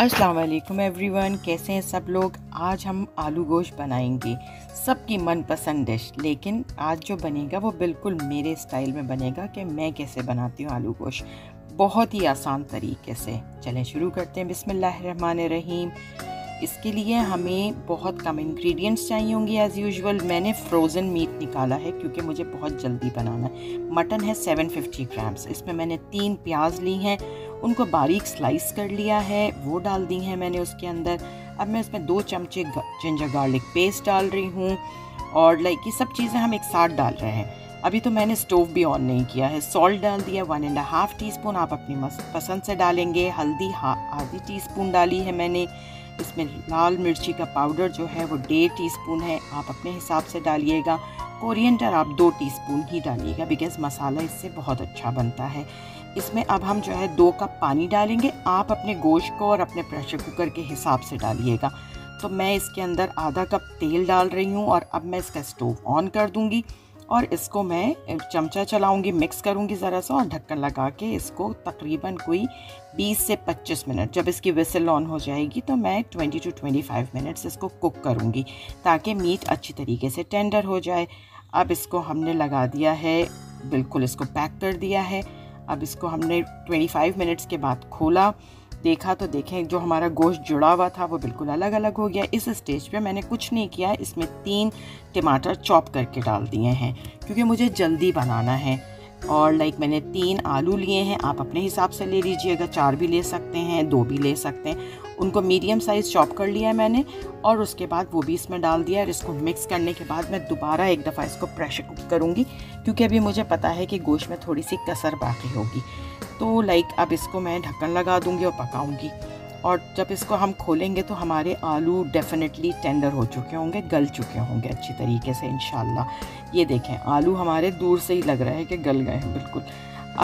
अस्सलाम वालेकुम एवरीवन, कैसे हैं सब लोग। आज हम आलू गोश्त बनाएंगे, सबकी मनपसंद डिश। लेकिन आज जो बनेगा वो बिल्कुल मेरे स्टाइल में बनेगा कि मैं कैसे बनाती हूँ आलू गोश्त, बहुत ही आसान तरीके से। चलें शुरू करते हैं। बिस्मिल्लाहिर्रहमानिर्रहीम। इसके लिए हमें बहुत कम इंग्रेडिएंट्स चाहिए होंगे। एज़ यूजुअल मैंने फ्रोज़न मीट निकाला है क्योंकि मुझे बहुत जल्दी बनाना है। मटन है 750 ग्राम्स। इसमें मैंने 3 प्याज ली हैं, उनको बारीक स्लाइस कर लिया है, वो डाल दी हैं मैंने उसके अंदर। अब मैं उसमें 2 चमचे जिंजर गार्लिक पेस्ट डाल रही हूँ और लाइक ये सब चीज़ें हम एक साथ डाल रहे हैं। अभी तो मैंने स्टोव भी ऑन नहीं किया है। सॉल्ट डाल दिया 1.5 टीस्पून, आप अपनी पसंद से डालेंगे। हल्दी 1/2 टीस्पून डाली है मैंने। इसमें लाल मिर्ची का पाउडर जो है वो 1.5 टीस्पून है, आप अपने हिसाब से डालिएगा। कोरिएंडर आप 2 टीस्पून ही डालिएगा बिकॉज़ मसाला इससे बहुत अच्छा बनता है। इसमें अब हम जो है 2 कप पानी डालेंगे। आप अपने गोश्त को और अपने प्रेशर कुकर के हिसाब से डालिएगा। तो मैं इसके अंदर आधा कप तेल डाल रही हूँ और अब मैं इसका स्टोव ऑन कर दूँगी और इसको मैं चमचा चलाऊंगी, मिक्स करूंगी ज़रा सा और ढक्कन लगा के इसको तकरीबन कोई 20 से 25 मिनट, जब इसकी विसल ऑन हो जाएगी तो मैं 20 टू 25 मिनट्स इसको कुक करूंगी ताकि मीट अच्छी तरीके से टेंडर हो जाए। अब इसको हमने लगा दिया है, बिल्कुल इसको पैक कर दिया है। अब इसको हमने 25 मिनट्स के बाद खोला, देखा तो देखें जो हमारा गोश्त जुड़ा हुआ था वो बिल्कुल अलग अलग हो गया। इस स्टेज पे मैंने कुछ नहीं किया, इसमें 3 टमाटर चॉप करके डाल दिए हैं क्योंकि मुझे जल्दी बनाना है। और लाइक मैंने 3 आलू लिए हैं, आप अपने हिसाब से ले लीजिएगा, 4 भी ले सकते हैं, 2 भी ले सकते हैं। उनको मीडियम साइज़ चॉप कर लिया है मैंने और उसके बाद वो भी इसमें डाल दिया। और इसको मिक्स करने के बाद मैं दोबारा एक दफ़ा इसको प्रेशर कुक करूँगी क्योंकि अभी मुझे पता है कि गोश्त में थोड़ी सी कसर बाकी होगी। तो लाइक अब इसको मैं ढक्कन लगा दूँगी और पकाऊँगी। और जब इसको हम खोलेंगे तो हमारे आलू डेफिनेटली टेंडर हो चुके होंगे, गल चुके होंगे अच्छी तरीके से इंशाल्लाह। ये देखें आलू हमारे दूर से ही लग रहा है कि गल गए हैं बिल्कुल।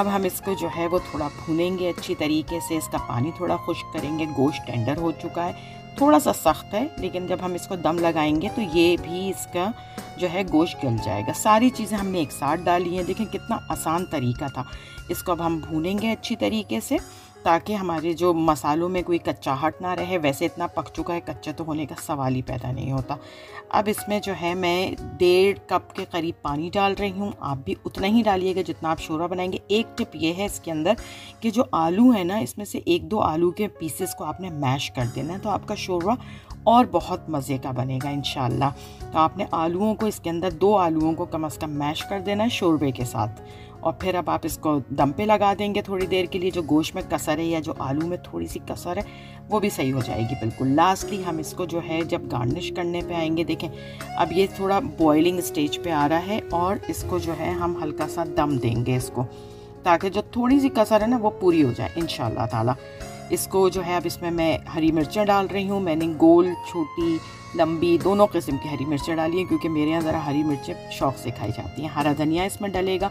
अब हम इसको जो है वो थोड़ा भूनेंगे अच्छी तरीके से, इसका पानी थोड़ा खुश्क करेंगे। गोश्त टेंडर हो चुका है, थोड़ा सा सख्त है लेकिन जब हम इसको दम लगाएंगे तो ये भी इसका जो है गोश्त गल जाएगा। सारी चीज़ें हमने एक साथ डाली हैं, देखें कितना आसान तरीका था। इसको अब हम भूनेंगे अच्छी तरीके से ताकि हमारे जो मसालों में कोई कच्चाहट ना रहे। वैसे इतना पक चुका है, कच्चा तो होने का सवाल ही पैदा नहीं होता। अब इसमें जो है मैं 1.5 कप के करीब पानी डाल रही हूँ, आप भी उतना ही डालिएगा जितना आप शोरबा बनाएंगे। एक टिप ये है इसके अंदर कि जो आलू है ना, इसमें से 1-2 आलू के पीसेस को आपने मैश कर देना है तो आपका शोरबा और बहुत मज़े का बनेगा इंशाल्लाह। तो आपने आलूओं को इसके अंदर 2 आलूओं को कम से कम मैश कर देना है शोरबे के साथ। और फिर अब आप इसको दम पे लगा देंगे थोड़ी देर के लिए। जो गोश्त में कसर है या जो आलू में थोड़ी सी कसर है वो भी सही हो जाएगी बिल्कुल। लास्टली हम इसको जो है जब गार्निश करने पे आएंगे, देखें अब ये थोड़ा बॉइलिंग स्टेज पे आ रहा है और इसको जो है हम हल्का सा दम देंगे इसको ताकि जो थोड़ी सी कसर है ना वो पूरी हो जाए इंशाल्लाह ताला। इसको जो है अब इसमें मैं हरी मिर्चें डाल रही हूँ। मैंने गोल, छोटी, लंबी, दोनों किस्म की हरी मिर्चें डाली हैं क्योंकि मेरे यहाँ ज़रा हरी मिर्चें शौक़ से खाई जाती हैं। हरा धनिया इसमें डलेगा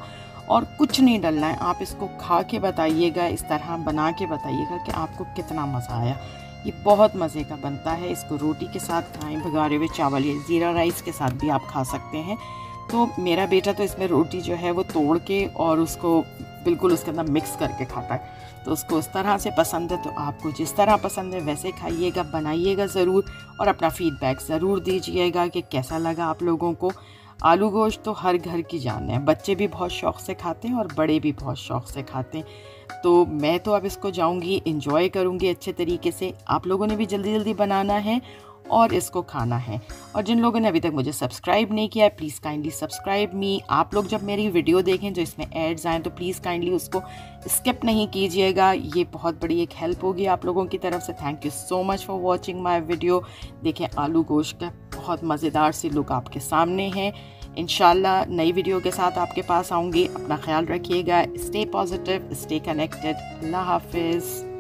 और कुछ नहीं डलना है। आप इसको खा के बताइएगा, इस तरह बना के बताइएगा कि आपको कितना मज़ा आया। ये बहुत मज़े का बनता है, इसको रोटी के साथ खाएं, भगारे हुए चावल या ज़ीरा राइस के साथ भी आप खा सकते हैं। तो मेरा बेटा तो इसमें रोटी जो है वो तोड़ के और उसको बिल्कुल उसके अंदर मिक्स करके खाता है, तो उसको उस तरह से पसंद है। तो आपको जिस तरह पसंद है वैसे खाइएगा, बनाइएगा ज़रूर और अपना फ़ीडबैक ज़रूर दीजिएगा कि कैसा लगा आप लोगों को। आलू गोश्त तो हर घर की जान है, बच्चे भी बहुत शौक़ से खाते हैं और बड़े भी बहुत शौक़ से खाते हैं। तो मैं तो अब इसको जाऊंगी, एंजॉय करूंगी अच्छे तरीके से। आप लोगों ने भी जल्दी जल्दी बनाना है और इसको खाना है। और जिन लोगों ने अभी तक मुझे सब्सक्राइब नहीं किया है, प्लीज़ काइंडली सब्सक्राइब मी। आप लोग जब मेरी वीडियो देखें जो इसमें एड्स आएँ तो प्लीज़ काइंडली उसको स्किप नहीं कीजिएगा, ये बहुत बड़ी एक हेल्प होगी आप लोगों की तरफ से। Thank you so much for watching my video. देखें आलू गोश्त का बहुत मज़ेदार सी लुक आपके सामने है। इंशाल्लाह नई वीडियो के साथ आपके पास आऊँगी। अपना ख्याल रखिएगा, स्टे पॉजिटिव, स्टे कनेक्टेड। अल्लाह हाफिज़।